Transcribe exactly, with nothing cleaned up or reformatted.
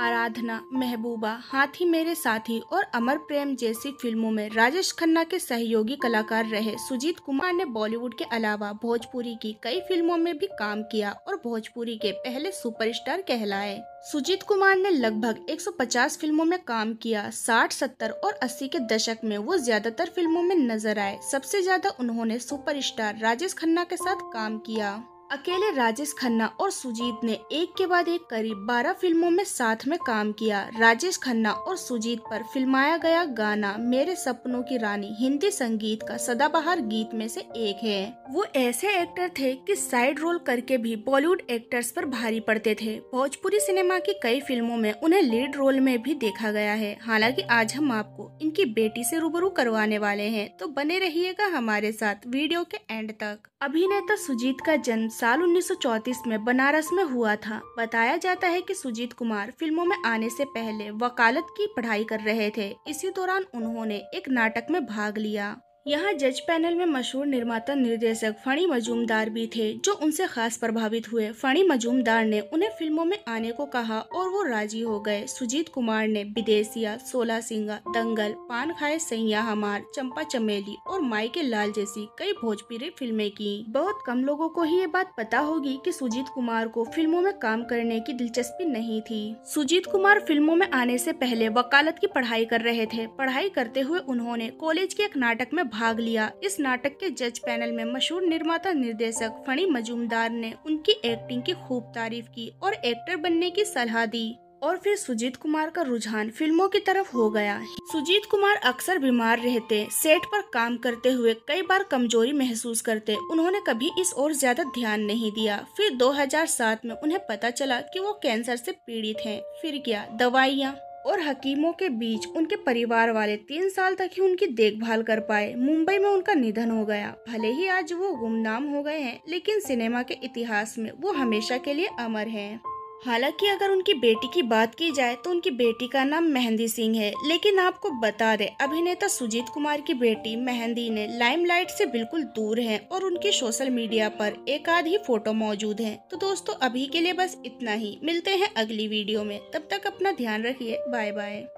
आराधना, महबूबा, हाथी मेरे साथी और अमर प्रेम जैसी फिल्मों में राजेश खन्ना के सहयोगी कलाकार रहे सुजीत कुमार ने बॉलीवुड के अलावा भोजपुरी की कई फिल्मों में भी काम किया और भोजपुरी के पहले सुपरस्टार कहलाए। सुजीत कुमार ने लगभग एक सौ पचास फिल्मों में काम किया। साठ, सत्तर और अस्सी के दशक में वो ज्यादातर फिल्मों में नजर आए। सबसे ज्यादा उन्होंने सुपरस्टार राजेश खन्ना के साथ काम किया। अकेले राजेश खन्ना और सुजीत ने एक के बाद एक करीब बारह फिल्मों में साथ में काम किया। राजेश खन्ना और सुजीत पर फिल्माया गया गाना मेरे सपनों की रानी हिंदी संगीत का सदाबहार गीत में से एक है। वो ऐसे एक्टर थे कि साइड रोल करके भी बॉलीवुड एक्टर्स पर भारी पड़ते थे। भोजपुरी सिनेमा की कई फिल्मों में उन्हें लीड रोल में भी देखा गया है। हालांकि आज हम आपको इनकी बेटी से रूबरू करवाने वाले हैं, तो बने रहिएगा हमारे साथ वीडियो के एंड तक। अभिनेता सुजीत का जन्म साल उन्नीस सौ चौंतीस में बनारस में हुआ था। बताया जाता है कि सुजीत कुमार फिल्मों में आने से पहले वकालत की पढ़ाई कर रहे थे। इसी दौरान उन्होंने एक नाटक में भाग लिया। यहाँ जज पैनल में मशहूर निर्माता निर्देशक फणी मजूमदार भी थे, जो उनसे खास प्रभावित हुए। फणी मजूमदार ने उन्हें फिल्मों में आने को कहा और वो राजी हो गए। सुजीत कुमार ने विदेशिया, सोला सिंगा, दंगल, पान खाए सैया हमार, चंपा चमेली और माई के लाल जैसी कई भोजपुरी फिल्में की। बहुत कम लोगों को ही ये बात पता होगी कि सुजीत कुमार को फिल्मों में काम करने की दिलचस्पी नहीं थी। सुजीत कुमार फिल्मों में आने से पहले वकालत की पढ़ाई कर रहे थे। पढ़ाई करते हुए उन्होंने कॉलेज के एक नाटक में भाग लिया। इस नाटक के जज पैनल में मशहूर निर्माता निर्देशक फणी मजूमदार ने उनकी एक्टिंग की खूब तारीफ की और एक्टर बनने की सलाह दी। और फिर सुजीत कुमार का रुझान फिल्मों की तरफ हो गया। सुजीत कुमार अक्सर बीमार रहते, सेट पर काम करते हुए कई बार कमजोरी महसूस करते। उन्होंने कभी इस ओर ज्यादा ध्यान नहीं दिया। फिर दो हज़ार सात में उन्हें पता चला कि वो कैंसर से पीड़ित हैं। फिर क्या दवाइयाँ और हकीमों के बीच उनके परिवार वाले तीन साल तक ही उनकी देखभाल कर पाए। मुंबई में उनका निधन हो गया। भले ही आज वो गुमनाम हो गए हैं, लेकिन सिनेमा के इतिहास में वो हमेशा के लिए अमर हैं। हालांकि अगर उनकी बेटी की बात की जाए तो उनकी बेटी का नाम मेहंदी सिंह है, लेकिन आपको बता दें अभिनेता सुजीत कुमार की बेटी मेहंदी ने लाइमलाइट से बिल्कुल दूर हैं और उनकी सोशल मीडिया पर एक आध ही फोटो मौजूद हैं। तो दोस्तों अभी के लिए बस इतना ही। मिलते हैं अगली वीडियो में, तब तक अपना ध्यान रखिए। Bye bye.